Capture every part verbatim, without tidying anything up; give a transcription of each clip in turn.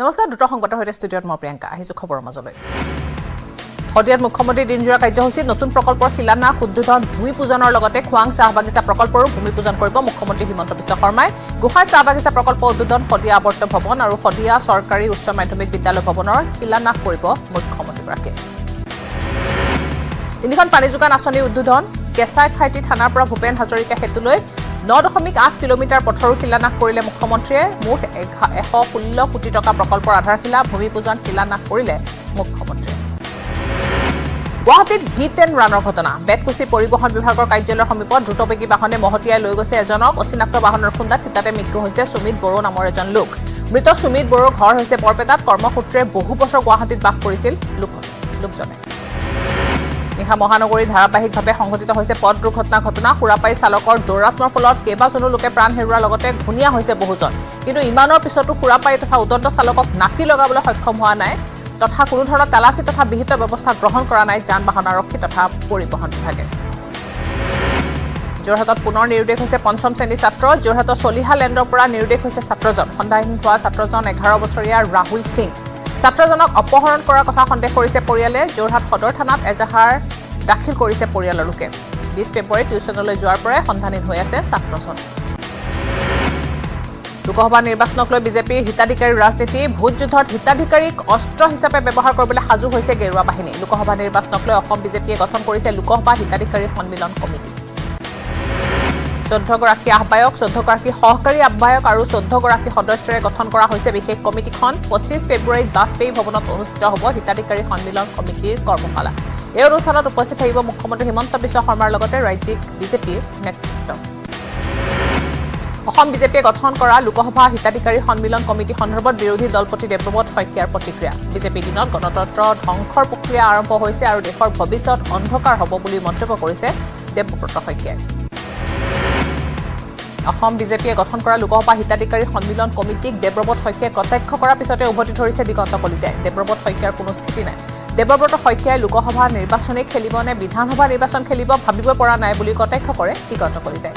নমস্কাৰ দুটা সংবাদৰ সৈতে ষ্টুডিঅ'ত মই প্ৰিয়ংকা আহিছো খবৰ মাজলৈ। হদিয়াত মুখ্যমন্ত্ৰী দিনজোৰা কাৰ্যসূচীত নতুন প্ৰকল্পৰ শিলান্যাস উদ্বোধন ভূমিপূজনৰ লগতে খোৱাং চাহবাগিচা প্ৰকল্পৰো ভূমিপূজন কৰিব মুখ্যমন্ত্ৰী হিমন্ত বিশ্ব শৰ্মাই। গোহাই চাহবাগিচা প্ৰকল্প উদ্বোধন হদিয়া আৱৰ্ত ভৱন আৰু হদিয়া চৰকাৰী উচ্চ মাধ্যমিক বিদ্যালয় ভৱনৰ শিলান্যাস কৰিব মুখ্যমন্ত্ৰীগৰাকীয়ে। তিনিখন পানী যোগান আঁচনি উদ্বোধন কেঁচাই খাইটি থানাৰ পৰা ভূপেন হাজৰিকা হেতুলৈ নয় দশমিক আট কিলোমিটাৰ পথৰো শিলান্যাস কৰিলে মুখ্যমন্ত্ৰীয়ে। মুঠ এক শ ষোল্ল কোটি টকা প্ৰকল্পৰ আধাৰশিলা ভূমিপূজন শিলান্যাস কৰিলে মুখ্যমন্ত্ৰীয়ে। গুৱাহাটীত হিট এণ্ড ৰানৰ ঘটনা বেতকুছি পৰিবহণ বিভাগৰ কাৰ্যালয়ৰ সমীপত দ্ৰুতবেগী বাহনে মহতিয়াই লৈ গৈছে এজনক অচিনাক্ত বাহনৰ খুন্দাত থিতাতে মৃত্যু হৈছে সুমিত বড়ো নামৰ এজন লোক। মৃত সুমিত বড়োৰ ঘৰ হৈছে বৰপেটাত কৰ্মসূত্ৰে বহু বছৰ গুৱাহাটীত বাস কৰিছিল লোকজনে। নিশা মহানগৰীত ধাৰাবাহিকভাৱে সংঘটিত হৈছে পথ দুৰ্ঘটনা ঘটনা সুৰাপাই চালকৰ দৌৰাত্মৰ ফলত কেইবাজনো লোকে প্ৰাণ হেৰুৱাৰ লগতে ঘূণীয়া হৈছে বহুজন। কিন্তু ইমানৰ পিছতো সুৰাপাই তথা উদন্ত চালকক নাকি লগাবলৈ সক্ষম হোৱা নাই তথা কোনো ধৰণৰ তালাচী তথা বিহিত ব্যৱস্থা গ্ৰহণ কৰা নাই যান বাহন আৰক্ষী তথা পৰিবহণ বিভাগে। যোৰহাটত পুনৰ নিৰুদ্দেশ হৈছে পঞ্চম শ্ৰেণীৰ ছাত্ৰ। যোৰহাটৰ চলিহা লেণ্ডৰ পৰা নিৰুদ্দেশ হৈছে ছাত্ৰজন। সন্ধানহীন হোৱা ছাত্ৰজন এঘাৰ বছৰীয়া ৰাহুল সিং। ছাত্ৰজনক অপহৰণ কৰাৰ কথা সন্দেহ কৰিছে পৰিয়ালে। যোৰহাট সদৰ থানাত এজাহাৰ দাখিল কৰিছে পৰিয়ালৰ লোকে। বিশ ফেব্ৰুৱাৰীত টিউচনলৈ যোৱাৰ পৰাই সন্ধানহীন হৈ আছে ছাত্ৰজন। লোকসভা নিৰ্বাচনক লৈ বিজেপিৰ হিতাধিকাৰীৰ ৰাজনীতি ভোট যুদ্ধত হিতাধিকাৰীক অস্ত্ৰ হিচাপে ব্যৱহাৰ কৰিবলৈ সাজু হৈছে গেৰুৱা বাহিনী। লোকসভা নিৰ্বাচনক লৈ অসম বিজেপিয়ে গঠন কৰিছে লোকসভা হিতাধিকাৰী সন্মিলন কমিটি। চৈধ্যগৰাকী আহ্বায়ক চৈধ্যগৰাকী সহকাৰী আহ্বায়ক আৰু চৈধ্যগৰাকী সদস্যৰে গঠন কৰা হৈছে বিশেষ কমিটিখন। পঁচিছ ফেব্ৰুৱাৰীত বাজপেয়ী ভৱনত অনুষ্ঠিত হ'ব হিতাধিকাৰী সন্মিলন কমিটিৰ কৰ্মশালা। এই অনুষ্ঠানত উপস্থিত থাকিব মুখ্যমন্ত্ৰী হিমন্ত বিশ্ব শৰ্মাৰ লগতে ৰাজ্যিক বিজেপিৰ নেতৃত্ব। অসম বিজেপিয়ে গঠন কৰা লোকসভা হিতাধিকাৰী সন্মিলন কমিটি সন্দৰ্ভত বিৰোধী দলপতি দেৱব্ৰত শইকীয়াৰ প্ৰতিক্ৰিয়া। বিজেপিৰ দিনত গণতন্ত্ৰ ধ্বংসৰ প্ৰক্ৰিয়া আৰম্ভ হৈছে আৰু দেশৰ ভৱিষ্যত অন্ধকাৰ হ'ব বুলি মন্তব্য কৰিছে দেৱব্ৰত শইকীয়াই। অসম বিজেপিয়ে গঠন কৰা লোকসভা হিতাধিকাৰী সন্মিলন কমিটিক দেৱব্ৰত শইকীয়াই কটাক্ষ কৰাৰ পিছতে উভতি ধৰিছে দিগন্ত কলিতাই। দেৱব্ৰত শইকীয়াৰ কোনো স্থিতি নাই। দেৱব্ৰত শইকীয়াই লোকসভা নিৰ্বাচনেই খেলিব নে বিধানসভা নিৰ্বাচন খেলিব ভাবিব পৰা নাই বুলি কটাক্ষ কৰে দিগন্ত কলিতাই।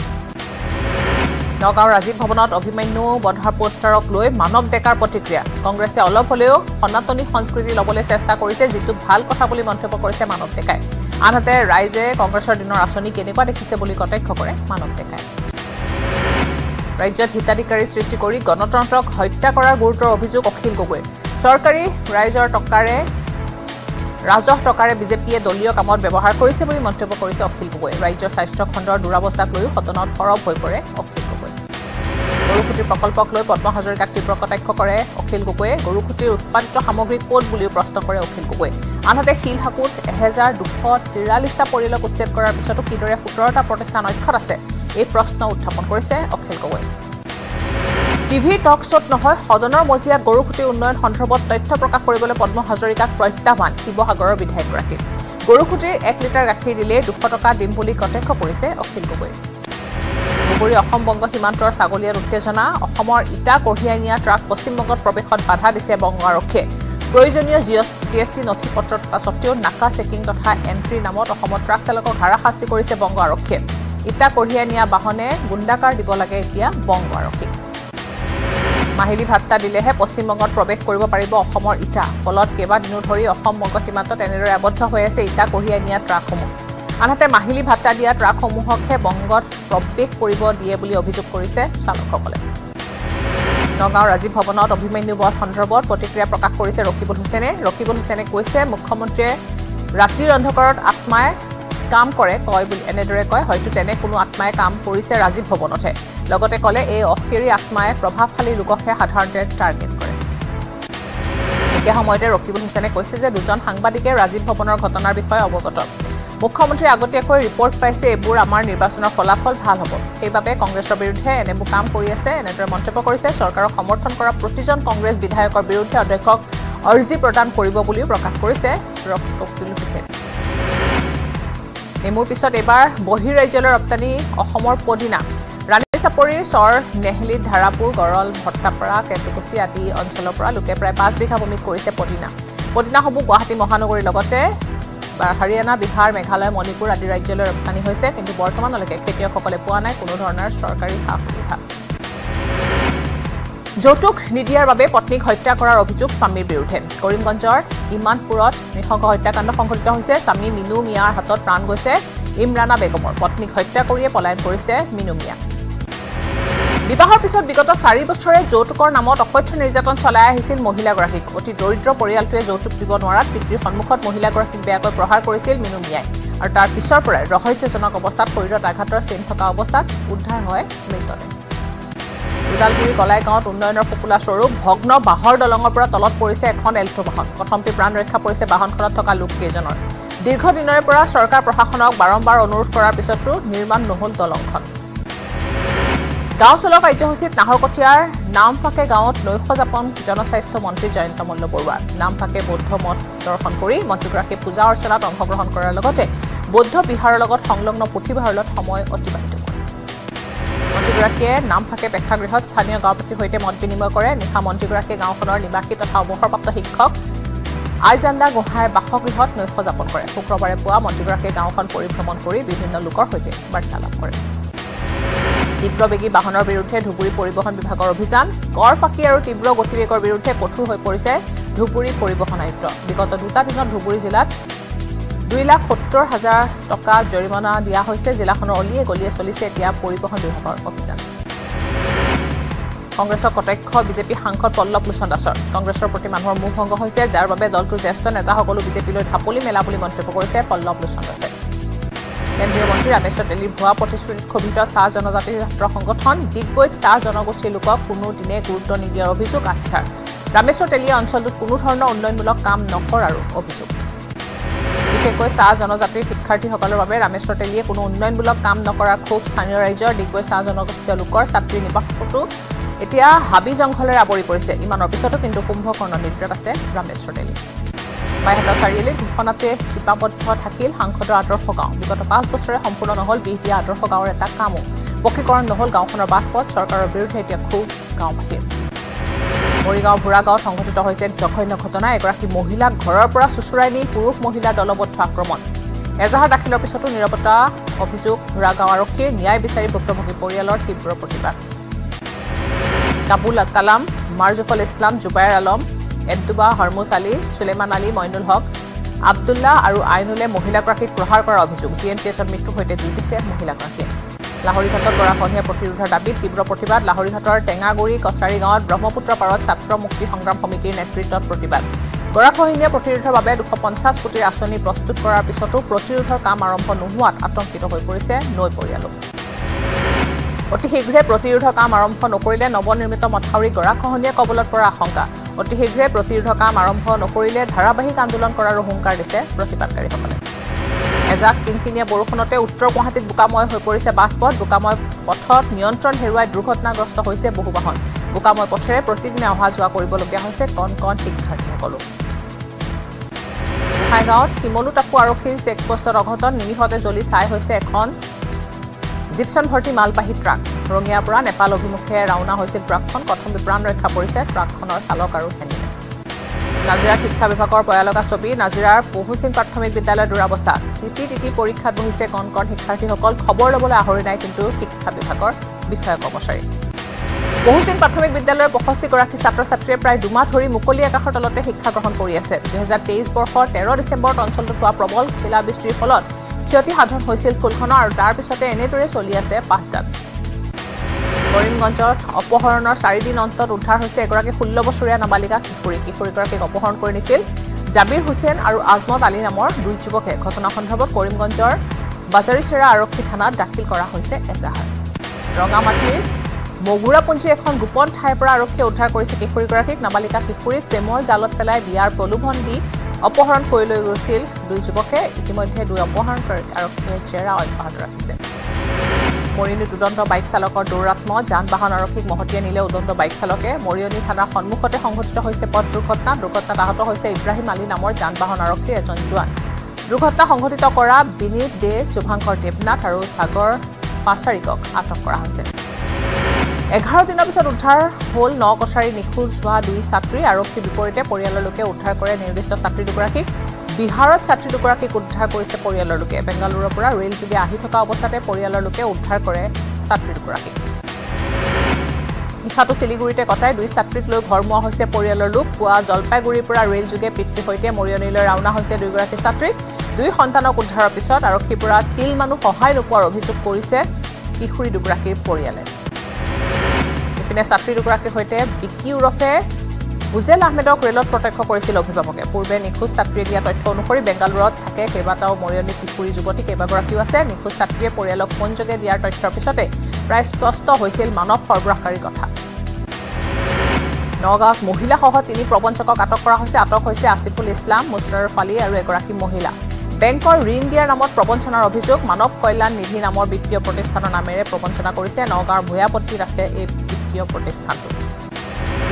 নগাঁৱৰ ৰাজীৱ ভৱনত অভিমন্যু বধা পোষ্টাৰক লৈ মানৱ ডেকাৰ প্ৰতিক্ৰিয়া। কংগ্ৰেছে অলপ হ'লেও সনাতনী সংস্কৃতি ল'বলৈ চেষ্টা কৰিছে যিটো ভাল কথা বুলি মন্তব্য কৰিছে মানৱ ডেকাই। আনহাতে ৰাইজে কংগ্ৰেছৰ দিনৰ আঁচনি কেনেকুৱা দেখিছে বুলি কটাক্ষ কৰে মানৱ ডেকাই। ৰাজ্যত হিতাধিকাৰী সৃষ্টি কৰি গণতন্ত্ৰক হত্যা কৰাৰ গুৰুতৰ অভিযোগ অখিল গগৈৰ। চৰকাৰী ৰাইজৰ টকাৰে ৰাজহ টকাৰে বিজেপিয়ে দলীয় কামত ব্যৱহাৰ কৰিছে বুলি মন্তব্য কৰিছে অখিল গগৈ। ৰাজ্য স্বাস্থ্য খণ্ডৰ দুৰাৱস্থাক লৈ সদনত সৰব হৈ পৰে অখিল গগৈ। গৰুখুটিৰ প্ৰকল্পক লৈ পদ্ম হাজৰিকাক তীব্ৰ কটাক্ষ কৰে অখিল গগৈয়ে। গৰুখুটিৰ উৎপাদিত সামগ্ৰী ক'ত বুলিও প্ৰশ্ন কৰে অখিল গগৈ। আনহাতে শিলহাপুত এহেজাৰ দুশ তিৰাল্লিছটা পৰিয়ালক উচ্ছেদ কৰাৰ পিছতো কিদৰে সোতৰটা প্ৰতিষ্ঠান অক্ষত আছে এই প্ৰশ্ন উত্থাপন কৰিছে অখিল গগৈ। টিভি টক শ্ব'ত নহয় সদনৰ মজিয়াত গৰুখুটিৰ উন্নয়ন সন্দৰ্ভত তথ্য প্ৰকাশ কৰিবলৈ পদ্ম হাজৰিকাক প্ৰত্যাহ্বান শিৱসাগৰৰ বিধায়কগৰাকীৰ। গৰুখুটিৰ এক লিটাৰ গাখীৰ দিলেই দুশ টকা দিম বুলি কটাক্ষ কৰিছে অখিল গগৈ। উপৰি অসম বংগ সীমান্তৰ ছাগলীয়াত উত্তেজনা। অসমৰ ইটা কঢ়িয়াই নিয়া ট্ৰাক পশ্চিমবংগত প্ৰৱেশত বাধা দিছে বংগ আৰক্ষীয়ে। প্ৰয়োজনীয় জি এছ টি নথি পত্ৰ থকা স্বত্বেও নাকা চেকিং তথা এণ্ট্ৰিৰ নামত অসমত ট্ৰাক চালকক হাৰাশাস্তি কৰিছে বংগ আৰক্ষীয়ে। ইটা কঢ়িয়াই নিয়া বাহনে গুণ্ডাকাৰ দিব লাগে এতিয়া বংগ আৰক্ষীক। মাহিলী ভাত্তা দিলেহে পশ্চিমবংগত প্ৰৱেশ কৰিব পাৰিব অসমৰ ইটা। ফলত কেইবাদিনো ধৰি অসম বংগ সীমান্তত এনেদৰে আবদ্ধ হৈ আছে ইটা কঢ়িয়াই নিয়া ট্ৰাকসমূহ। আনহাতে মাহিলী ভাত্তা দিয়া ট্ৰাকসমূহকহে বংগত প্ৰৱেশ কৰিব দিয়ে বুলি অভিযোগ কৰিছে চালকসকলে। নগাঁৱৰ ৰাজীৱ ভৱনত অভিমন্যু বধ সন্দৰ্ভত প্ৰতিক্ৰিয়া প্ৰকাশ কৰিছে ৰকিবুল হুছেইনে। ৰকিবুল হুছেইনে কৈছে মুখ্যমন্ত্ৰীয়ে ৰাতিৰ অন্ধকাৰত আত্মাই কাম কৰে কয় বুলি এনেদৰে কয়। হয়তো তেনে কোনো আত্মাই কাম কৰিছে ৰাজীৱ ভৱনতহে। লগতে ক'লে এই অশীৰী আত্মাই প্ৰভাৱশালী লোককহে সাধাৰণতে টাৰ্গেট কৰে। একে সময়তে ৰকিবুল হুছেইনে কৈছে যে দুজন সাংবাদিকে ৰাজীৱ ভৱনৰ ঘটনাৰ বিষয়ে অৱগত। মুখ্যমন্ত্ৰীয়ে আগতীয়াকৈ ৰিপৰ্ট পাইছে এইবোৰ আমাৰ নিৰ্বাচনৰ ফলাফল ভাল হ'ব সেইবাবে কংগ্ৰেছৰ বিৰুদ্ধে এনেবোৰ কাম কৰি আছে এনেদৰে মন্তব্য কৰিছে। চৰকাৰক সমৰ্থন কৰা প্ৰতিজন কংগ্ৰেছ বিধায়কৰ বিৰুদ্ধে অধ্যক্ষক অৰ্জি প্ৰদান কৰিব বুলিও প্ৰকাশ কৰিছে ৰকিবুল হুছেইনে। নেমুৰ পিছত এইবাৰ বহিৰাজ্যলৈ ৰপ্তানি অসমৰ পদিনা। ৰাণী চাপৰি চৰ নেহেলী ধাৰাপুৰ গৰল ভট্টাপাৰা কেটুকুচি আদি অঞ্চলৰ পৰা লোকে প্ৰায় পাঁচ বিঘা ভূমিত কৰিছে পদিনা। পদিনাসমূহ গুৱাহাটী মহানগৰীৰ লগতে হাৰিয়ানা বিহাৰ মেঘালয় মণিপুৰ আদি ৰাজ্যলৈ ৰপ্তানি হৈছে কিন্তু বৰ্তমানলৈকে খেতিয়কসকলে পোৱা নাই কোনো ধৰণৰ চৰকাৰী সা সুবিধা। যৌতুক নিদিয়াৰ বাবে পত্নীক হত্যা কৰাৰ অভিযোগ স্বামীৰ বিৰুদ্ধে কৰিমগঞ্জৰ ইমানপুৰত নিহংস হত্যাকাণ্ড সংঘটিত হৈছে স্বামী মিনু মিয়াৰ হাতত প্ৰাণ গৈছে ইমৰানা বেগমৰ পত্নীক হত্যা কৰিয়ে পলায়ন কৰিছে মিনু মিয়া বিবাহৰ পিছত বিগত চাৰি বছৰে যৌতুকৰ নামত অকথ্য নিৰ্যাতন চলাই আহিছিল মহিলাগৰাকীক অতি দৰিদ্ৰ পৰিয়ালটোৱে যৌতুক দিব নোৱাৰাত পিতৃৰ সন্মুখত মহিলাগৰাকীক বেয়াকৈ প্ৰহাৰ কৰিছিল মিনু মিয়াই আৰু তাৰ পিছৰ পৰাই ৰহস্যজনক অৱস্থাত পৰিৰত আঘাতৰ চিন থকা অৱস্থাত উদ্ধাৰ হয় মৃতদেহ উদালগুৰি কলাইগাঁৱত উন্নয়নৰ ফকুলা স্বৰূপ ভগ্ন বাহৰ দলঙৰ পৰা তলত পৰিছে এখন এল্টো বাহন প্ৰথমতে প্ৰাণ ৰক্ষা পৰিছে বাহনখনত থকা লোককেইজনৰ দীৰ্ঘদিনৰ পৰা চৰকাৰ প্ৰশাসনক বাৰম্বাৰ অনুৰোধ কৰাৰ পিছতো নিৰ্মাণ নহল দলংখন গাঁও চলক কাৰ্যসূচীত নাহৰকটীয়াৰ নামফাকে গাঁৱত নৈশযাপন জনস্বাস্থ্য মন্ত্ৰী জয়ন্ত মল্ল বৰুৱা নামফাকে বৌদ্ধ মঠ দৰ্শন কৰি মন্ত্ৰীগৰাকীয়ে পূজা অৰ্চনাত অংশগ্ৰহণ কৰাৰ লগতে বৌদ্ধ বিহাৰৰ লগত সংলগ্ন পুথিভঁৰালত সময় অতিবাহিত কৰে মন্ত্ৰীগৰাকীয়ে নামফাকে প্ৰেক্ষাগৃহত স্থানীয় গাঁওবাসীৰ সৈতে মত বিনিময় কৰে নিশা মন্ত্ৰীগৰাকীয়ে গাঁওখনৰ নিবাসী তথা অৱসৰপ্ৰাপ্ত শিক্ষক আইজান্দা গোহাঁইৰ বাসগৃহত নৈশযাপন কৰে শুক্ৰবাৰে পুৱা মন্ত্ৰীগৰাকীয়ে গাঁওখন পৰিভ্ৰমণ কৰি বিভিন্ন লোকৰ সৈতে বাৰ্তালাপ কৰে তীব্রবেগী বাহনৰ বিৰুদ্ধে ধুবুৰী পৰিবহন বিভাগৰ অভিযান কৰ ফাঁকি আৰু তীব্ৰ গতিবেগৰ বিৰুদ্ধে কঠোৰ হৈ পৰিছে ধুবুৰী পৰিবহন আয়ুক্ত বিগত দুটা দিনত ধুবুৰী জিলাত দুই লাখ সত্তৰ হাজাৰ টকা জৰিমনা দিয়া হৈছে জিলাখনৰ অলিয়ে গলিয়ে চলিছে এতিয়া পৰিবহন বিভাগৰ অভিযান কংগ্ৰেছৰ কটাক্ষ বিজেপি সাংসদ পল্লৱ লোচন দাসৰ কংগ্ৰেছৰ প্ৰতি মানুহৰ মুখ ভংগ হৈছে যাৰ বাবে দলটোৰ জ্যেষ্ঠ নেতাসকলো বিজেপিলৈ ঢাপলি মেলা বুলি মন্তব্য কৰিছে পল্লৱ লোচন দাসে কেন্দ্ৰীয় মন্ত্ৰী ৰামেশ্বৰ তেলীৰ ভুৱা প্ৰতিশ্ৰুতিত ক্ষোভিত চাহ জনজাতি ছাত্ৰ সংগঠন ডিগবৈত চাহ জনগোষ্ঠীৰ লোকক কোনো দিনে গুৰুত্ব নিদিয়াৰ অভিযোগ আচ্ছা ৰামেশ্বৰ তেলীয়ে অঞ্চলটোত কোনো ধৰণৰ উন্নয়নমূলক কাম নকৰাৰ অভিযোগ বিশেষকৈ চাহ জনজাতিৰ শিক্ষাৰ্থীসকলৰ বাবে ৰামেশ্বৰ তেলীয়ে কোনো উন্নয়নমূলক কাম নকৰাৰ ক্ষোভ স্থানীয় ৰাইজৰ ডিগবৈ চাহ জনগোষ্ঠীৰ লোকৰ ছাত্ৰী নিবাসটো এতিয়া হাবি জংঘলেৰে আৱৰি পৰিছে ইমানৰ পিছতো কিন্তু কুম্ভকৰ্ণ নিদ্ৰাত আছে ৰামেশ্বৰ তেলী বাইহাটা চাৰিআলি ঘোষণাতে সীমাবদ্ধ থাকিল সাংসদৰ আদৰ্শ গাঁও বিগত পাঁচ বছৰে সম্পূৰ্ণ নহল বিহ দিয়া আদৰ্শ গাঁৱৰ এটা কামো পকীকৰণ নহল গাঁওখনৰ বাটপথ চৰকাৰৰ বিৰুদ্ধে এতিয়া ক্ষোভ গাঁওবাসীৰ মৰিগাঁও বুঢ়াগাঁও সংঘটিত হৈছে এক জঘন্য ঘটনা এগৰাকী মহিলাক ঘৰৰ পৰা চুচুৰাই নি পুৰুষ মহিলা দলবদ্ধ আক্ৰমণ এজাহাৰ দাখিলৰ পিছতো নিৰাপত্তা অভিযোগ বুঢ়াগাঁও আৰক্ষীৰ ন্যায় বিচাৰি ভুক্তভোগী পৰিয়ালৰ তীব্ৰ প্ৰতিবাদ কাবুল কালাম মাৰ্জুফল ইছলাম জুবাইৰ আলম এডুবা হৰমুজ আলী চুলেমান আলী মইনুল হক আব্দুল্লাহ আৰু আইনুলে মহিলাগৰাকীক প্ৰহাৰ কৰাৰ অভিযোগ জি এম চি এছৰ মৃত্যুৰ সৈতে যুঁজিছে মহিলাগৰাকীয়ে লাহৰীঘাটত কৰা খনীয়া প্ৰতিৰোধৰ দাবীত তীব্ৰ প্ৰতিবাদ লাহৰীঘাটৰ টেঙাগুৰি কছাৰী গাঁৱত ব্ৰহ্মপুত্ৰ পাৰত ছাত্ৰ মুক্তি সংগ্ৰাম সমিতিৰ নেতৃত্বত প্ৰতিবাদ গৰাখহনীয়া প্ৰতিৰোধৰ বাবে দুশ পঞ্চাছ কোটিৰ আঁচনি প্ৰস্তুত কৰাৰ পিছতো প্ৰতিৰোধৰ কাম আৰম্ভ নোহোৱাত আতংকিত হৈ পৰিছে নৈ পৰিয়ালো অতি শীঘ্ৰে প্ৰতিৰোধৰ কাম আৰম্ভ নকৰিলে নৱনিৰ্মিত মথাউৰি গৰাখহনীয়া কবলত পৰা আশংকা অতি শীঘ্ৰে প্ৰতিৰোধৰ কাম আৰম্ভ নকৰিলে ধাৰাবাহিক আন্দোলন কৰাৰ হুংকাৰ দিছে প্ৰতিবাদকাৰীসকলে এজাক কিনকিনীয়া বৰষুণতে উত্তৰ গুৱাহাটীত বোকাময় হৈ পৰিছে বাটপথ বোকাময় পথত নিয়ন্ত্ৰণ হেৰুৱাই দুৰ্ঘটনাগ্ৰস্ত হৈছে বহু বাহন বোকাময় পথেৰে প্ৰতিদিনে অহা যোৱা কৰিবলগীয়া হৈছে কণ কণ শিক্ষাৰ্থীসকলো গোহাঁইগাঁৱত শিমলু টাপু আৰক্ষীৰ চেকপোষ্টৰ অঘটন নিমিষতে জ্বলি ছাই হৈছে এখন জিপচন ভৰ্তি মালবাহী ট্ৰাক ৰঙিয়াৰ পৰা নেপাল অভিমুখে ৰাওনা হৈছিল ট্ৰাকখন প্ৰথমে প্ৰাণ ৰক্ষা পৰিছে ট্ৰাকখনৰ চালক আৰু হেণ্ডিমেন নাজিৰা শিক্ষা বিভাগৰ পয়ালগা ছবি নাজিৰাৰ পহুচিং প্ৰাথমিক বিদ্যালয়ৰ দুৰৱস্থা তিতি তিতি পৰীক্ষাত বহিছে কণ কণ শিক্ষাৰ্থীসকল খবৰ ল'বলৈ আহৰি নাই কিন্তু শিক্ষা বিভাগৰ বিষয়া কৰ্মচাৰী পহুচিং প্ৰাথমিক বিদ্যালয়ৰ পঁয়ষষ্ঠিগৰাকী ছাত্ৰ ছাত্ৰীয়ে প্ৰায় দুমাহ ধৰি মুকলি আকাশৰ তলতে শিক্ষা গ্ৰহণ কৰি আছে দুহেজাৰ তেইছ বৰ্ষৰ তেৰ ডিচেম্বৰত অঞ্চলটোত হোৱা প্ৰবল শিলাবৃষ্টিৰ ফলত ক্ষতি সাধন হৈছিল স্কুলখনৰ আৰু তাৰ পিছতে এনেদৰে চলি আছে পাঠদান কৰিমগঞ্জত অপহৰণৰ চাৰিদিন অন্তত উদ্ধাৰ হৈছে এগৰাকী ষোল্ল বছৰীয়া নাবালিকা কিশোৰী কিশোৰীগৰাকীক অপহৰণ কৰি নিছিল জাবিৰ হুছেইন আৰু আজমত আলী নামৰ দুই যুৱকে ঘটনা সন্দৰ্ভত কৰিমগঞ্জৰ বাজাৰীচেৰা আৰক্ষী থানাত দাখিল কৰা হৈছে এজাহাৰ ৰঙামাটিৰ মগুৰাপুঞ্জী এখন গোপন ঠাইৰ পৰা আৰক্ষীয়ে উদ্ধাৰ কৰিছে কিশোৰীগৰাকীক নাবালিকা কিশোৰীক প্ৰেমৰ জালত পেলাই বিয়াৰ প্ৰলোভন দি অপহৰণ কৰি লৈ গৈছিল দুই যুৱকে ইতিমধ্যে দুই অপহৰণকাৰীক আৰক্ষীয়ে জেৰা অব্যাহত ৰাখিছে মৰিয়নী উদণ্ড বাইক চালকৰ দৌৰাত্মত যান বাহন আৰক্ষীক মহতিয়াই নিলে উদণ্ড বাইক চালকে মৰিয়নী থানাৰ সন্মুখতে সংঘটিত হৈছে পথ দুৰ্ঘটনা দুৰ্ঘটনাত আহত হৈছে ইব্ৰাহিম আলী নামৰ যান বাহন আৰক্ষীৰ এজন জোৱান দুৰ্ঘটনা সংঘটিত কৰা বিনীত দে শুভাংকৰ দেৱনাথ আৰু সাগৰ পাচাৰীকক আটক কৰা হৈছে এঘাৰ দিনৰ পিছত উদ্ধাৰ হ'ল ন কছাৰী নিখোজ হোৱা দুই ছাত্ৰী আৰক্ষীৰ বিপৰীতে পৰিয়ালৰ লোকে উদ্ধাৰ কৰে নিৰ্দিষ্ট ছাত্ৰী দুগৰাকীক বিহাৰত ছাত্ৰী দুগৰাকীক উদ্ধাৰ কৰিছে পৰিয়ালৰ লোকে বেংগালুৰুৰ পৰা ৰেলযোগে আহি থকা অৱস্থাতে পৰিয়ালৰ লোকে উদ্ধাৰ কৰে ছাত্ৰী দুগৰাকীক নিখাটো শিলিগুৰিতে কটাই দুই ছাত্ৰীক লৈ ঘৰমুৱা হৈছে পৰিয়ালৰ লোক পুৱা জলপাইগুৰিৰ পৰা ৰেল যোগে পিতৃ হৈতে মৰিয়নিলৈ ৰাউনা হৈছে দুইগৰাকী ছাত্ৰী দুই সন্তানক উদ্ধাৰৰ পিছত আৰক্ষী পৰা তিল মানুহ সহায় নোপোৱাৰ অভিযোগ কৰিছে কিশোৰী দুগৰাকীৰ পৰিয়ালে ইপিনে ছাত্ৰী দুগৰাকীৰ হৈতে বিকি উৰফে বুজেল আহমেদক ৰেলত প্ৰত্যক্ষ কৰিছিল অভিভাৱকে পূৰ্বে নিখুজ ছাত্ৰীয়ে দিয়া তথ্য অনুসৰি বেংগালুৰুত থাকে কেবাটাও মৰিয়নি কিশোৰী যুৱতী কেবাগৰাকীও আছে নিখুজ ছাত্ৰীয়ে পৰিয়ালক পঞ্জকে দিয়াৰ তথ্যৰ পিছতে প্রায় স্পষ্ট হয়েছিল মানব সরবরাহকারী কথা নগাঁৱত মহিলাসহ তিনি প্রবঞ্চকক আটক করা হয়েছে আটক হয়েছে আসিফুল ইসলাম মুশারফ আলী আর এগৰাকী মহিলা বেংকৰ ঋণ দিয়াৰ নামত প্রবঞ্চনার অভিযোগ মানব কল্যাণ নিধি নামৰ বিত্তীয় প্ৰতিষ্ঠানৰ নামেৰে প্রবঞ্চনা কৰিছে নগাঁৱৰ ভূঞাপট্টিত আছে এই বিত্তীয় প্ৰতিষ্ঠানটো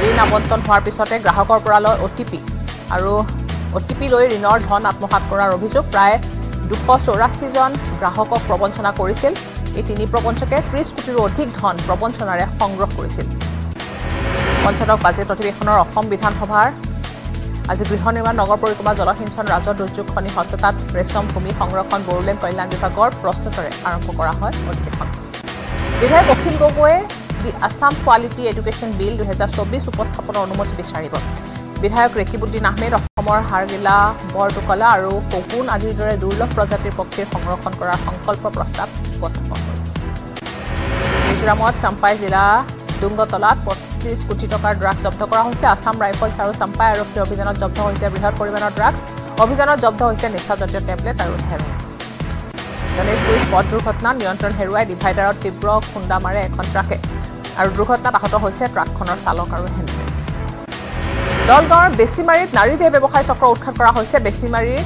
ঋণ আবণ্টন হোৱাৰ পিছতে গ্ৰাহকৰ পৰা লৈ অটিপি আৰু অটিপি লৈ ঋণৰ ধন আত্মসাৎ কৰাৰ অভিযোগ প্রায় দুশ চৌৰাশী জন গ্ৰাহকক প্রবঞ্চনা কৰিছিল এই তিনি প্রবঞ্চকে ত্ৰিশ কোটিৰো অধিক ধন প্রবঞ্চনাৰে সংগ্ৰহ কৰিছিল। পঞ্চদশ বাজেট অধিৱেশনৰ অসম বিধানসভাৰ আজি গৃহ নিৰ্মাণ নগৰ পৰিক্ৰমা জলসিঞ্চন ৰাজহ দুৰ্যোগ খনি হস্ততাঁত ৰেচম ভূমি সংৰক্ষণ বড়োলেণ্ড কল্যাণ বিভাগৰ প্ৰস্তুতৰে আৰম্ভ কৰা হয় অধিৱেশন। বিধায়ক অখিল গগৈয়ে the Assam quality education bill দুহেজাৰ চৌবিশ উপস্থাপনৰ অনুমতি বিচাৰিব। বিধায়ক ৰেকিবুদ্দিন আহমেদ অসমৰ হাৰগিলা বৰটোকলা আৰু কগুণ আদিৰ দৰে দুৰ্লভ প্ৰজাতিৰ পক্ষীৰ সংৰক্ষণ কৰাৰ সংকল্প প্ৰস্তাৱ উপস্থাপন কৰে। মিজোৰামত চাম্পাই জিলা ডুংগতলাত পঁয়ত্ৰিশ কোটি টকাৰ ড্ৰাগছ জব্দ কৰা হৈছে আসাম ৰাইফলছ আৰু চাম্পাই আৰক্ষী অভিযানত জব্দ হৈছে বৃহৎ পৰিমাণৰ ড্ৰাগছ অভিযানত জব্দ হৈছে নিচাজাতীয় টেবলেট আৰু হেৰ'ইন গণেশগুৰিত পথ দুৰ্ঘটনাত নিয়ন্ত্ৰণ হেৰুৱাই ডিভাইডাৰত তীব্ৰ খুন্দা মাৰে এখন ট্ৰাকে আৰু দুৰ্ঘটনাত আহত হৈছে ট্ৰাকখনৰ চালক আৰু হেণ্ডমেন দলগাঁৱৰ বেছিমাৰীত নাৰী দেহ ব্যৱসায় চক্ৰ উৎখাত কৰা হৈছে বেছিমাৰীৰ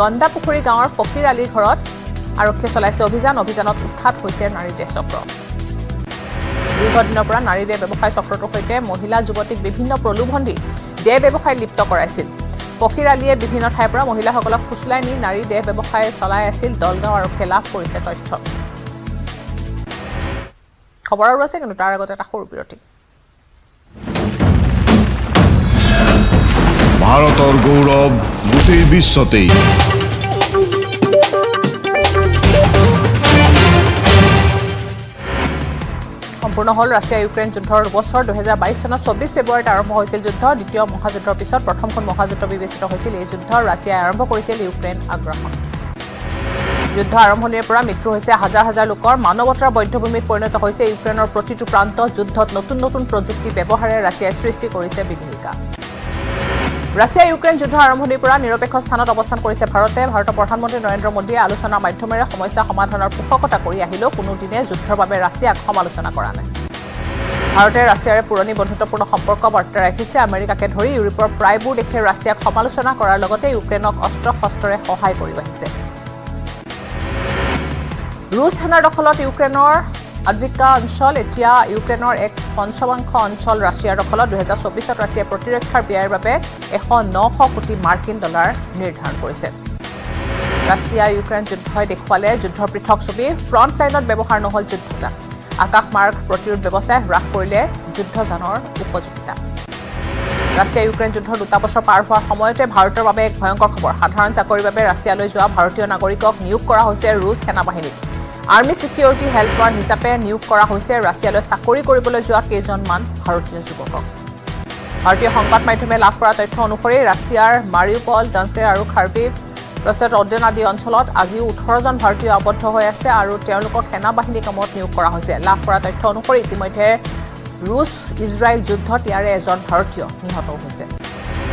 গন্দাপুখুৰী গাঁৱৰ ফকিৰ আলীৰ ঘৰত আৰক্ষীয়ে চলাইছে অভিযান অভিযানত উৎখাত হৈছে নাৰী দেহ চক্ৰ দুৰ্ঘটনাৰ পৰা নাৰী দেহ ব্যৱসায় চক্ৰটোৰ সৈতে মহিলা যুৱতীক বিভিন্ন প্ৰলোভন দি দেহ ব্যৱসায় লিপ্ত কৰাইছিল ফকিৰ আলীয়ে বিভিন্ন ঠাইৰ পৰা মহিলাসকলক ফুচলাই নি নাৰী দেহ ব্যৱসায় চলাই আছিল দলগাঁও আৰক্ষীয়ে লাভ কৰিছে তথ্য খবৰ আৰু আছে কিন্তু তাৰ আগতে এটা সৰু বিৰতি ভাৰতৰ গৌৰৱ গোটেই বিশ্বতে সম্পূৰ্ণ হ'ল ৰাছিয়া ইউক্ৰেইন যুদ্ধৰ বছৰ দুহেজাৰ বাইশ চনৰ চৌবিশ ফেব্ৰুৱাৰীত আৰম্ভ হৈছিল যুদ্ধ দ্বিতীয় মহাযুদ্ধৰ পিছত প্ৰথমখন মহাযুদ্ধ বিবেচিত হৈছিল এই যুদ্ধ ৰাছিয়াই আৰম্ভ কৰিছিল ইউক্ৰেইন আগ্ৰাসন যুদ্ধ আৰম্ভণিৰ পৰা মৃত্যু হৈছে হাজাৰ হাজাৰ লোকৰ মানৱতাৰ বধ্যভূমিত পৰিণত হৈছে ইউক্ৰেইনৰ প্ৰতিটো প্ৰান্ত যুদ্ধত নতুন নতুন প্ৰযুক্তি ব্যৱহাৰে ৰাছিয়াই সৃষ্টি কৰিছে বিভীষিকা রাশিয়া ইউক্রেন যুদ্ধ আৰম্ভণিৰ পৰা নিৰপেক্ষ স্থানত অৱস্থান কৰিছে ভাৰতে ভাৰতৰ প্ৰধানমন্ত্ৰী নৰেন্দ্ৰ মোদীয়ে আলোচনাৰ মাধ্যমেৰে সমস্যা সমাধানৰ পোষকতা কৰি আহিলেও কোনো দিনে যুদ্ধৰ বাবে ৰাছিয়াক সমালোচনা কৰা নাই ভাৰতে ৰাছিয়াৰ পুৰণি বন্ধুত্বপূৰ্ণ সম্পৰ্ক বৰ্তাই ৰাখিছে আমেৰিকাকে ধৰি ইউৰোপৰ প্ৰায়বোৰ দেশে ৰাছিয়াক সমালোচনা কৰাৰ লগতে ইউক্ৰেইনক অস্ত্ৰ শস্ত্ৰৰে সহায় কৰি আহিছে ৰুছ সেনাৰ দখলত ইউক্ৰেইনৰ আদ্ভিকা অঞ্চল এতিয়া ইউক্ৰেইনৰ এক পঞ্চমাংশ অঞ্চল ৰাছিয়াৰ দখলত দুহেজাৰ চৌবিশত ৰাছিয়াই প্ৰতিৰক্ষাৰ ব্যয়ৰ বাবে এশ নশ কোটি মাৰ্কিন ডলাৰ নিৰ্ধাৰণ কৰিছে ৰাছিয়া ইউক্ৰেইন যুদ্ধই দেখুৱালে যুদ্ধ পৃথক ছবি ফ্ৰণ্ট লাইনত ব্যৱহাৰ নহ'ল যুদ্ধজান আকাশমাৰ্গ প্ৰতিৰোধ ব্যৱস্থাই হ্ৰাস কৰিলে যুদ্ধজানৰ উপযোগিতা ৰাছিয়া ইউক্ৰেইন যুদ্ধৰ দুটা বছৰ পাৰ হোৱাৰ সময়তে ভাৰতৰ বাবে এক ভয়ংকৰ খবৰ সাধাৰণ চাকৰিৰ বাবে ৰাছিয়ালৈ যোৱা ভাৰতীয় নাগৰিকক নিয়োগ কৰা হৈছে ৰুছ সেনাবাহিনীত আৰ্মি সিকিউৰিটি হেল্পাৰ হিচাপে নিয়োগ কৰা হৈছে ৰাছিয়ালৈ চাকৰি কৰিবলৈ যোৱা কেইজনমান ভাৰতীয় যুৱকক ভাৰতীয় সংবাদ মাধ্যমে লাভ কৰা তথ্য অনুসৰি ৰাছিয়াৰ মাৰিউপল ডনস্কে আৰু খাৰ্কিভ প্ৰস্তুত অৰ্ডেন আদি অঞ্চলত আজিও ওঠৰ জন ভাৰতীয় আবদ্ধ হৈ আছে আৰু তেওঁলোকক সেনাবাহিনী কামত নিয়োগ কৰা হৈছে লাভ কৰা তথ্য অনুসৰি ইতিমধ্যে ৰুছ ইজৰাইল যুদ্ধত ইয়াৰে এজন ভাৰতীয় নিহত হৈছে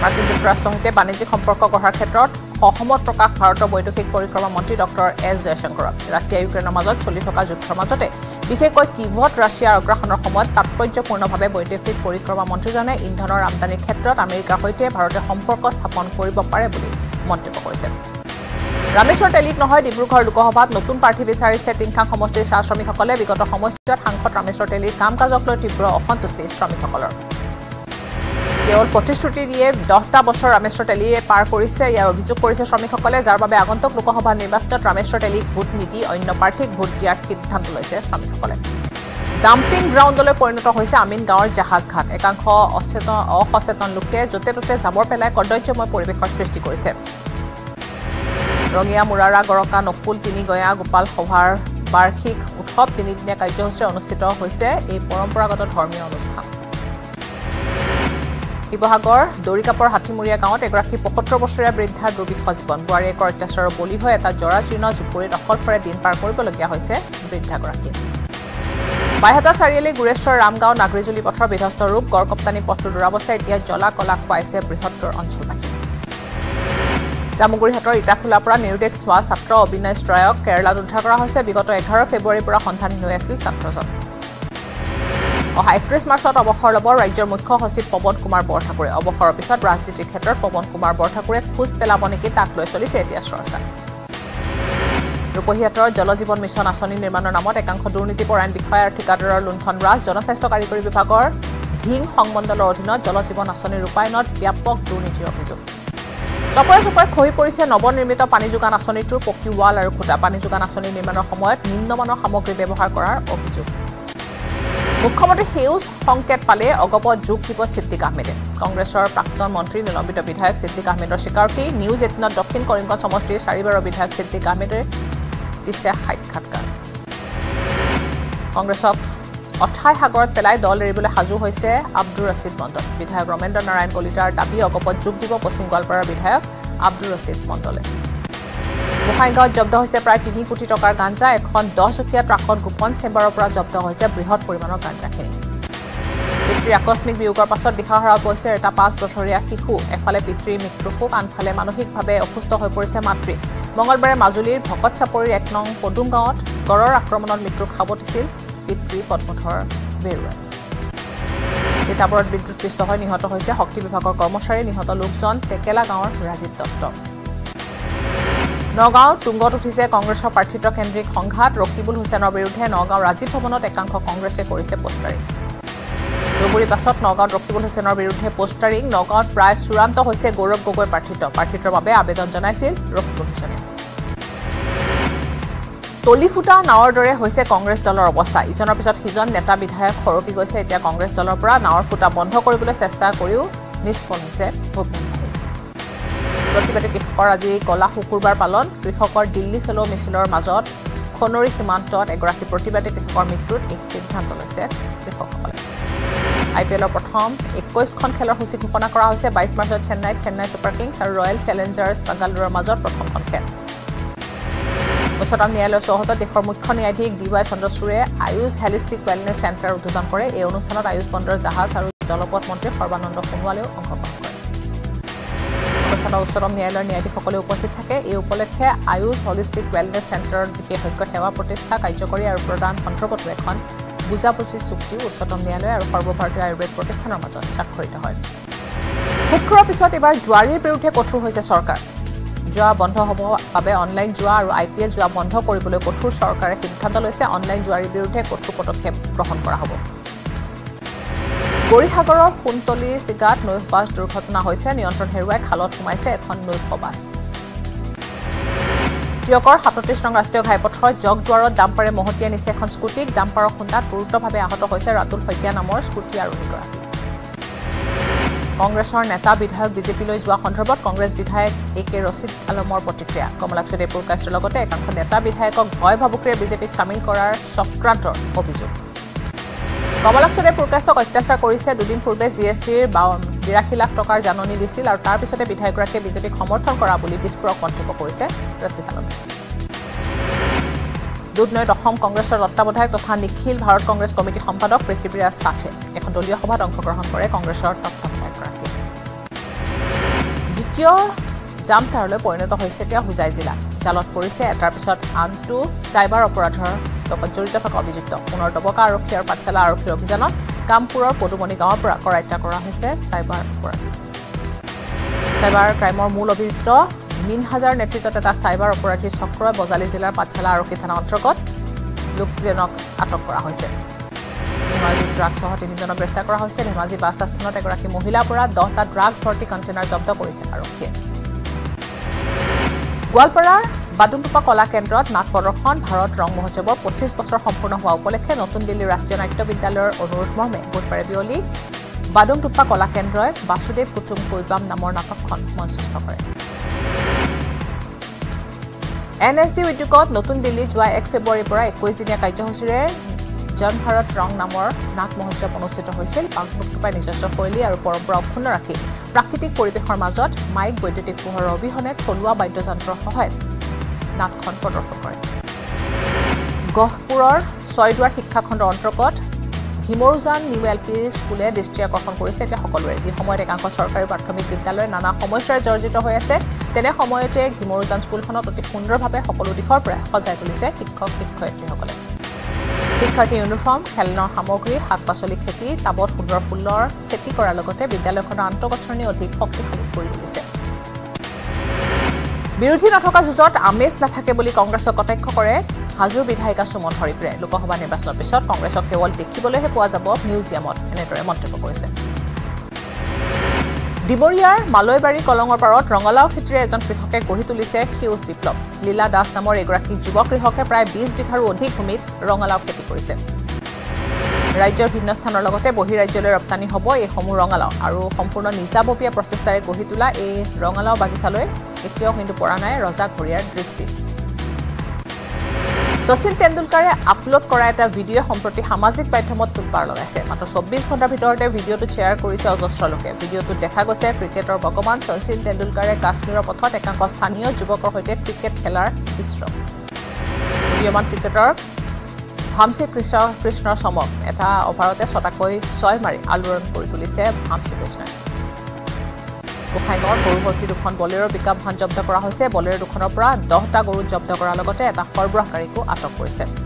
মাৰ্কিন যুক্তৰাষ্ট্ৰৰ সৈতে বাণিজ্যিক সম্পৰ্ক গঢ়াৰ ক্ষেত্ৰত সহমত প্ৰকাশ ভাৰতৰ বৈদেশিক পৰিক্ৰমা মন্ত্ৰী ডক্টৰ এছ জয়শংকৰ ৰাছিয়া ইউক্ৰেইনৰ মাজত চলি থকা যুদ্ধৰ মাজতে বিশেষকৈ কিভত ৰাছিয়াৰ আগ্ৰাসনৰ সময়ত তাৎপৰ্যপূৰ্ণভাৱে বৈদেশিক পৰিক্ৰমা মন্ত্ৰীজনে ইন্ধনৰ আমদানিৰ ক্ষেত্ৰত আমেৰিকাৰ সৈতে ভাৰতে সম্পৰ্ক স্থাপন কৰিব পাৰে বুলি মন্তব্য কৰিছে ৰামেশ্বৰ তেলীক নহয় ডিব্ৰুগড় লোকসভাত নতুন প্ৰাৰ্থী বিচাৰিছে টিংখাং সমষ্টিৰ চাহ শ্ৰমিকসকলে বিগত সময়ছোৱাত সাংসদ ৰামেশ্বৰ তেলীৰ কাম কাজক লৈ তীব্ৰ অসন্তুষ্টি শ্ৰমিকসকলৰ কেৱল প্ৰতিশ্ৰুতি দিয়ে দহটা বছৰ ৰামেশ্বৰ তেলীয়ে পাৰ কৰিছে ইয়াৰ অভিযোগ কৰিছে শ্ৰমিকসকলে যাৰ বাবে আগন্তুক লোকসভা নিৰ্বাচনত ৰামেশ্বৰ তেলীক ভোট নিদি অন্য প্ৰাৰ্থীক ভোট দিয়াৰ সিদ্ধান্ত লৈছে শ্ৰমিকসকলে ডাম্পিং গ্ৰাউণ্ডলৈ পৰিণত হৈছে আমিন গাঁৱৰ জাহাজ ঘাট একাংশ অচেতন অসচেতন লোকে য'তে ত'তে জাবৰ পেলাই কদৰ্যময় পৰিৱেশৰ সৃষ্টি কৰিছে ৰঙিয়া মুৰাৰা গৰকা নকুল তিনিগয়া গোপাল সভাৰ বাৰ্ষিক উৎসৱ তিনিদিনীয়া কাৰ্যসূচী অনুষ্ঠিত হৈছে এই পৰম্পৰাগত ধৰ্মীয় অনুষ্ঠান বিভাগৰ দৰিকাপৰ হাতীমুৰিয়া গাঁৱত এগৰাকী পঁয়সত্তৰ বছৰীয়া বৃদ্ধা দুৰ্বিষহ জীৱন বুঢ়াৰে অত্যাচাৰৰ বলি হৈ এটা জৰাজীৰ্ণ জুপুৰিত অকলশৰে দিন পাৰ কৰিবলগীয়া হৈছে বৃদ্ধাগৰাকী বাইহাটা চাৰিআলি গুৰেশ্বৰ ৰামগাঁও নাগৰিজুলি পথৰ বিধস্ত ৰূপ গড়কপ্তানি পথৰ দুৰাৱস্থা এতিয়া জলা কলা খুৱাইছে বৃহত্তৰ অঞ্চলবাসী জামুগুৰিহাটৰ ইটাখোলাৰ পৰা নিৰুদেশ হোৱা ছাত্ৰ অবিনাশ ত্ৰয়ক কেৰালাত উদ্ধাৰ কৰা হৈছে বিগত এঘাৰ ফেব্ৰুৱাৰীৰ পৰা সন্ধানী হৈ আছিল ছাত্ৰজন অহা একত্ৰিশ মাৰ্চত অৱসৰ ল'ব ৰাজ্যৰ মুখ্য সচিব পৱন কুমাৰ বৰঠাকুৰে অৱসৰৰ পিছত ৰাজনীতিৰ ক্ষেত্ৰত পৱন কুমাৰ বৰঠাকুৰে খোজ পেলাব নেকি তাক লৈ চলিছে এতিয়া চৰ্চা ৰূপহীয়াতৰ জলজীৱন মিছন আঁচনি নিৰ্মাণৰ নামত একাংশ দুৰ্নীতিপৰায়ণ বিষয়া আৰু ঠিকাদাৰৰ লুণ্ঠন ৰাজ জনস্বাস্থ্য কাৰিকৰী বিভাগৰ ধীং সংমণ্ডলৰ অধীনত জলজীৱন আঁচনি ৰূপায়ণত ব্যাপক দুৰ্নীতিৰ অভিযোগ চপৰে চপৰে খহি পৰিছে নৱনিৰ্মিত পানী যোগান আঁচনিটোৰ পকী ৱাল আৰু খুটা পানী যোগান আঁচনি নিৰ্মাণৰ সময়ত নিম্নমানৰ সামগ্ৰী ব্যৱহাৰ কৰাৰ অভিযোগ মুখ্যমন্ত্ৰী সেউজ সংকেত পালে অগপত যোগ দিব সিদ্দিক আহমেদে কংগ্ৰেছৰ প্ৰাক্তন মন্ত্ৰী নিলম্বিত বিধায়ক সিদ্দিক আহমেদৰ স্বীকাৰোক্তি নিউজ এইটিনত দক্ষিণ কৰিমগঞ্জ সমষ্টিৰ চাৰিবাৰৰ বিধায়ক সিদ্দিক আহমেদে দিছে সাক্ষাৎকাৰ কংগ্ৰেছক অথাই সাগৰত পেলাই দল এৰিবলৈ সাজু হৈছে আব্দুৰ ৰছিদ মণ্ডল বিধায়ক ৰমেন্দ্ৰ নাৰায়ণ কলিতাৰ দাবী অগপত যোগ দিব পশ্চিম গোৱালপাৰাৰ বিধায়ক আব্দুৰ ৰছিদ মণ্ডলে গোহাইগাঁৱত জব্দ হৈছে প্ৰায় তিনি কোটি টকাৰ গাঞ্জা এখন দহচকীয়া ট্ৰাকত গোপন চেম্বাৰৰ পৰা জব্দ হৈছে বৃহৎ পৰিমাণৰ গাঞ্জাখিনি পিতৃৰ আকস্মিক বিয়োগৰ পাছত দিশাহৰা পৰিছে এটা পাঁচ বছৰীয়া শিশু এফালে পিতৃৰ মৃত্যু শোক আনফালে মানসিকভাৱে অসুস্থ হৈ পৰিছে মাতৃ মঙলবাৰে মাজুলীৰ ভকত চাপৰিৰ এক নং পদুম গাঁৱত গড়ৰ আক্ৰমণত মৃত্যুক সাৱটিছিল পিতৃ পদ্মধৰ বেৰুৱাই তিতাবৰত বিদ্যুৎস্পৃষ্ট হৈ নিহত হৈছে শক্তি বিভাগৰ কৰ্মচাৰী নিহত লোকজন টেকেলা গাঁৱৰ ৰাজীৱ দত্ত নগাঁও তুংগত উঠিছে কংগ্ৰেছৰ প্ৰাৰ্থিত্ব কেন্দ্ৰিক সংঘাত ৰকিবুল হুছেইনৰ বিৰুদ্ধে নগাঁও ৰাজীৱ ভৱনত একাংশ কংগ্ৰেছে কৰিছে পোষ্টাৰিং দুবুৰি পাছত নগাঁৱত ৰকিবুল হুছেইনৰ বিৰুদ্ধে পোষ্টাৰিং নগাঁৱত প্ৰায় চূড়ান্ত হৈছে গৌৰৱ গগৈৰ প্ৰাৰ্থিত্ব প্ৰাৰ্থিত্বৰ বাবে আবেদন জনাইছিল ৰকিবুল হুছেইনে তলিফুটা নাৱৰ দৰে হৈছে কংগ্ৰেছ দলৰ অৱস্থা ইজনৰ পিছত সিজন নেতা বিধায়ক সৰকি গৈছে এতিয়া কংগ্ৰেছ দলৰ পৰা নাৱৰ ফুটা বন্ধ কৰিবলৈ চেষ্টা কৰিও নিষ্ফল হৈছে প্ৰতিবাদী কৃষকৰ আজি কলা শুকুৰবাৰ পালন কৃষকৰ দিল্লী চলো মিছিলৰ মাজত খনৰী সীমান্তত এগৰাকী প্ৰতিবাদী কৃষকৰ মৃত্যুত এই সিদ্ধান্ত লৈছে কৃষকসকলে আই পি এলৰ প্ৰথম একৈশখন খেলৰ সূচী ঘোষণা কৰা হৈছে বাইশ মাৰ্চত চেন্নাইত চেন্নাই ছুপাৰ কিংছ আৰু ৰয়েল চেলেঞ্জাৰ্ছ বাংগালোৰৰ মাজত প্ৰথমখন খেল উচ্চতম ন্যায়ালয়ৰ চৌহদত দেশৰ মুখ্য ন্যায়াধীশ ডি ৱাই চন্দ্ৰচূড়ে আয়ুষ হেলিষ্টিক ৱেলনেছ চেণ্টাৰ উদ্বোধন কৰে এই অনুষ্ঠানত আয়ুষ বন্দৰ জাহাজ আৰু জলপথ মন্ত্ৰী সৰ্বানন্দ সোণোৱালেও অংশগ্ৰহণ কৰে অনুষ্ঠানত উচ্চতম ন্যায়ালয়ৰ ন্যায়াধীশসকলে উপস্থিত থাকে এই উপলক্ষে আয়ুষ হলিষ্টিক ৱেলনেছ চেণ্টাৰৰ বিশেষজ্ঞ সেৱা প্ৰতিষ্ঠা কাৰ্যকৰী আৰু প্ৰদান সন্দৰ্ভতো এখন বুজাবুজি চুক্তি উচ্চতম ন্যায়ালয় আৰু সৰ্বভাৰতীয় আয়ুৰ্বেদ প্ৰতিষ্ঠানৰ মাজত স্বাক্ষৰিত হয় ভোটখোৰৰ পিছত এইবাৰ জুৱাৰীৰ বিৰুদ্ধে কঠোৰ হৈছে চৰকাৰ জুৱা বন্ধ হ'বৰ বাবে অনলাইন জুৱা আৰু আই পি এল জুৱা বন্ধ কৰিবলৈ কঠোৰ চৰকাৰে সিদ্ধান্ত লৈছে অনলাইন জুৱাৰীৰ বিৰুদ্ধে কঠোৰ পদক্ষেপ গ্ৰহণ কৰা হ'ব গৌৰীসাগৰৰ সোণতলী চিগাত নৈশ বাছ দুৰ্ঘটনা হৈছে নিয়ন্ত্ৰণ হেৰুৱাই খালত সোমাইছে এখন নৈশ বাছ টিয়কৰ সাতত্ৰিশ নং ৰাষ্ট্ৰীয় ঘাইপথৰ জগদুৱাৰত ডাম্পাৰে মহতিয়াই নিছে এখন স্কুটিক ডাম্পাৰৰ খুন্দাত গুৰুতৰভাৱে আহত হৈছে ৰাতুল শইকীয়া নামৰ স্কুটি আৰোহীগৰাকী কংগ্ৰেছৰ নেতা বিধায়ক বিজেপিলৈ যোৱা সন্দৰ্ভত কংগ্ৰেছ বিধায়ক এ কে ৰছিদ আলমৰ প্ৰতিক্ৰিয়া কমলাক্ষী দেৱৰ কাষ্টৰ লগতে একাংশ নেতা বিধায়কক ভয় ভাবুকিৰে বিজেপিত চামিল কৰাৰ চক্ৰান্তৰ অভিযোগ কমলাক্ষী দেৱ প্ৰকাশক অত্যাচাৰ কৰিছে দুদিন পূৰ্বে জি এছ টিৰ বিৰাশী লাখ টকাৰ জাননী দিছিল আৰু তাৰ পিছতে বিধায়কগৰাকীয়ে বিজেপিক সমৰ্থন কৰা বুলি বিস্ফোৰক মন্তব্য কৰিছে ৰছিদ আলমে দুধনৈত অসম কংগ্ৰেছৰ তত্বাৱধায়ক তথা নিখিল ভাৰত কংগ্ৰেছ কমিটিৰ সম্পাদক পৃথিৱীৰাজ চাথে এখন দলীয় সভাত অংশগ্ৰহণ কৰে কংগ্ৰেছৰ তত্বাৱধায়কগৰাকী দ্বিতীয় জামতাৰলৈ পৰিণত হৈছে এতিয়া হোজাই জিলা জালত পৰিছে এটাৰ পিছত আনটো চাইবাৰ অপৰাধৰ লগত জড়িত থকা অভিযুক্ত পুনৰ দবকা আৰক্ষী আৰু পাঠশালা আৰক্ষীৰ অভিযানত কামপুৰৰ পদুমণি গাঁৱৰ পৰা কৰায়ত্ব কৰা হৈছে চাইবাৰ অপৰাধী চাইবাৰ ক্ৰাইমৰ মূল অভিযুক্ত মিন হাজাৰ নেতৃত্বত এটা চাইবাৰ অপৰাধীৰ চক্ৰই বজালী জিলাৰ পাঠশালা আৰক্ষী থানা অন্তৰ্গত লোকজনক আটক কৰা হৈছে ধেমাজি ড্ৰাগছসহ তিনিজনক গ্ৰেপ্তাৰ কৰা হৈছে ধেমাজি বাছ আস্থানত এগৰাকী মহিলাৰ পৰা দহটা ড্ৰাগছ ভৰ্তি কণ্টেইনাৰ জব্দ কৰিছে আৰক্ষীয়ে গোৱালপাৰাৰ বাদুমটোপা কলা কেন্দ্ৰত নাট প্ৰদৰ্শন ভাৰত ৰং মহোৎসৱৰ পঁচিছ বছৰ সম্পূৰ্ণ হোৱা উপলক্ষে নতুন দিল্লীৰ ৰাষ্ট্ৰীয় নাট্য বিদ্যালয়ৰ অনুৰোধ মৰ্মে বুধবাৰে বিয়লি বাদুমটোপা কলা কেন্দ্ৰই বাসুদেৱ কুটুম কৈবাম নামৰ নাটকখন মঞ্চস্থ কৰে এনএসডি উদ্যোগত নতুন দিল্লি জুয়া এক ফেব্রুৱাৰীৰ পৰা একৈশ দিনীয়া কাৰ্যসূচীৰে জন ভাৰত ৰং নামৰ নাট মহোৎসৱ অনুষ্ঠিত হৈছিল। পাকভুক্তপাই নিজস্ব শৈলী আৰু পৰম্পৰা অক্ষুণ্ণ ৰাখি প্ৰাকৃতিক পৰিৱেশৰ মাজত মাইক বৈদ্যুতিক পোহৰৰ অবিহনে থলুৱা বাদ্যযন্ত্ৰৰ সহায়ত নাটখন প্ৰদৰ্শন কৰে। গহপুৰৰ ছয়দুৱাৰ শিক্ষাখণ্ডৰ অন্তৰ্গত হিমৰুজান নিউ এল পি স্কুলে দৃষ্টি আকৰ্ষণ কৰিছে এতিয়া সকলোৰে। যি সময়ত একাংশ চৰকাৰী প্ৰাথমিক বিদ্যালয় নানা সমস্যাৰে জৰ্জিত হৈ আছে, তেনে সময়তে হিমৰুজান স্কুলখনত অতি সুন্দৰভাৱে সকলো দিশৰ পৰা সজাই তুলিছে শিক্ষক শিক্ষয়িত্ৰীসকলে। শিক্ষাৰ্থী ইউনিফৰ্ম, খেলনৰ সামগ্ৰী, শাক পাচলি খেতি, টাবত সুন্দৰ ফুলৰ খেতি কৰাৰ লগতে বিদ্যালয়খনৰ আন্তঃগাঁথনি অধিক শক্তিশালী কৰি তুলিছে। বিৰোধী নথকা যুঁজত আমেজ নাথাকে বুলি কংগ্ৰেছক কটাক্ষ কৰে হাজোৰ বিধায়িকা সুমন হৰিপ্ৰে। লোকসভা নিৰ্বাচনৰ পিছত কংগ্ৰেছক কেৱল দেখিবলৈহে পোৱা যাব মিউজিয়ামত, এনেদৰে মন্তব্য কৰিছে। ডিমৰীয়াৰ মালৈবাৰী কলঙৰ পাৰত ৰঙালাও খেতিৰে এজন কৃষকে গঢ়ি তুলিছে সেউজ বিপ্লৱ। লীলা দাস নামৰ এগৰাকী যুৱ কৃষকে প্ৰায় বিশ বিঘাৰো অধিক ভূমিত ৰঙালাও খেতি কৰিছে। ৰাজ্যৰ ভিন্ন স্থানৰ লগতে বহিৰাজ্যলৈ ৰপ্তানি হ'ব এইসমূহ ৰঙালাও, আৰু সম্পূৰ্ণ নিজাববীয়া প্ৰচেষ্টাৰে গঢ়ি তোলা এই ৰঙালাও বাগিচালৈ এতিয়াও কিন্তু পৰা নাই ৰজা ঘৰীয়াৰ দৃষ্টি। শচীন তেণ্ডুলকাৰে আপলোড কৰা এটা ভিডিঅ' সম্প্ৰতি সামাজিক মাধ্যমত তোলপাৰ লগাইছে। মাত্ৰ চৌব্বিছ ঘণ্টাৰ ভিতৰতে ভিডিঅ'টো শ্বেয়াৰ কৰিছে অজস্ৰ লোকে। ভিডিঅ'টোত দেখা গৈছে ক্ৰিকেটৰ ভগৱান শচীন তেণ্ডুলকাৰে কাশ্মীৰৰ পথত একাংশ স্থানীয় যুৱকৰ সৈতে ক্ৰিকেট খেলাৰ দৃশ্য। উদীয়মান ক্ৰিকেটৰ ভামচি কৃষ্ণ কৃষ্ণৰ চমক, এটা অভাৰতে ছটাকৈ ছয় মাৰি আলোড়ন কৰি তুলিছে ভামচি কৃষ্ণই। গোসাঁইগাঁৱত গৰু ভৰ্তি দুখন বলেৰ' পিকআপ ভান জব্দ কৰা হৈছে। বলেৰ' দুখনৰ পৰা দহটা গৰু জব্দ কৰাৰ লগতে এটা সৰবৰাহকাৰীকো আটক কৰিছে।